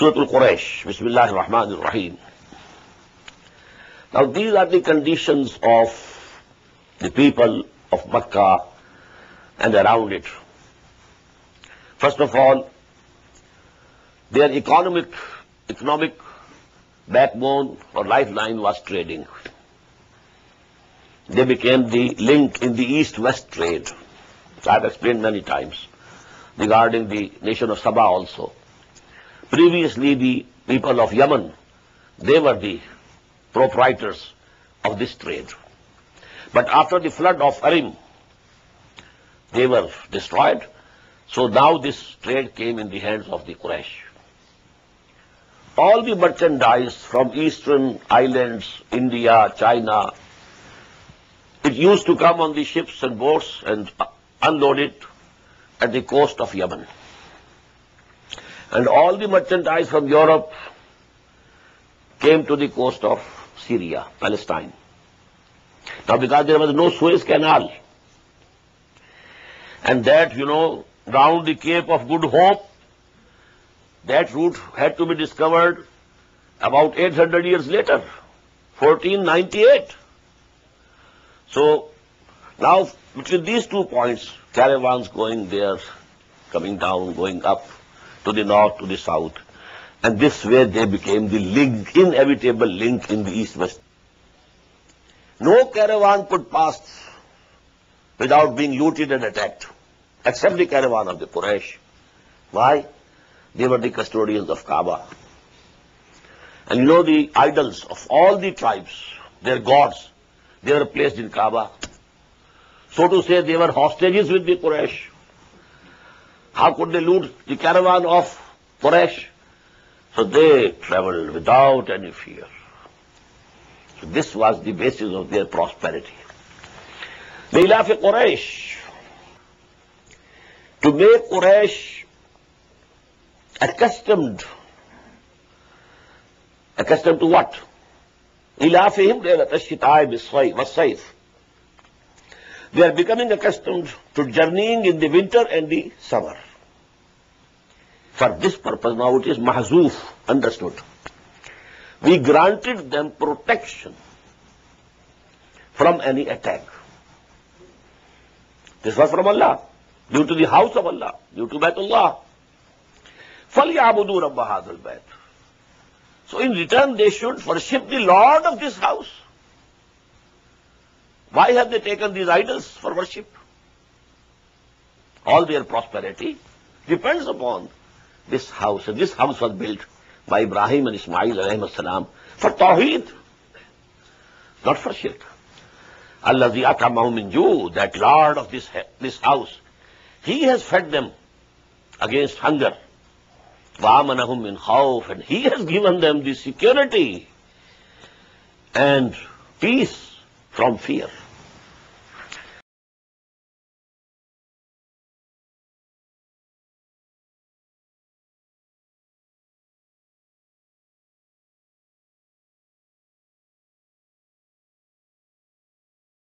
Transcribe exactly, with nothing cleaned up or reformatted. Surah Al-Quraysh, Bismillah ar-Rahman ar-Raheem. Now these are the conditions of the people of Makkah and around it. First of all, their economic, economic backbone or lifeline was trading. They became the link in the east-west trade. I've explained many times regarding the nation of Sabah also. Previously, the people of Yemen, they were the proprietors of this trade. But after the flood of Arim, they were destroyed. So now this trade came in the hands of the Quraysh. All the merchandise from eastern islands, India, China, it used to come on the ships and boats and unload it at the coast of Yemen. And all the merchandise from Europe came to the coast of Syria, Palestine. Now, because there was no Suez Canal, and that, you know, round the Cape of Good Hope, that route had to be discovered about eight hundred years later, fourteen ninety-eight. So, now, between these two points, caravans going there, coming down, going up, to the north, to the south. And this way they became the link, inevitable link in the east-west. No caravan could pass without being looted and attacked, except the caravan of the Quraysh. Why? They were the custodians of Kaaba. And you know the idols of all the tribes, their gods, they were placed in Kaaba. So to say, they were hostages with the Quraysh. How could they loot the caravan of Quraysh? So they traveled without any fear. So this was the basis of their prosperity. They left Quraysh. To make Quraysh accustomed, accustomed to what? إِلَافِهِمْ لَيْلَةَ الشِّتَاءِ وَالصَّيْفِ. They are becoming accustomed to journeying in the winter and the summer. For this purpose, now it is mahzoof, understood. We granted them protection from any attack. This was from Allah, due to the house of Allah, due to Baitullah. فَلْيَعْبُدُوا رَبَّ هَذَا الْبَيْتِ. So in return, they should worship the Lord of this house. Why have they taken these idols for worship? All their prosperity depends upon this house. And this house was built by Ibrahim and Ismail alayhim salam for Tawheed, not for shirk. Allazi atamahum min ju, that Lord of this, this house, He has fed them against hunger. Wa amanahum min khawf, and He has given them the security and peace from fear.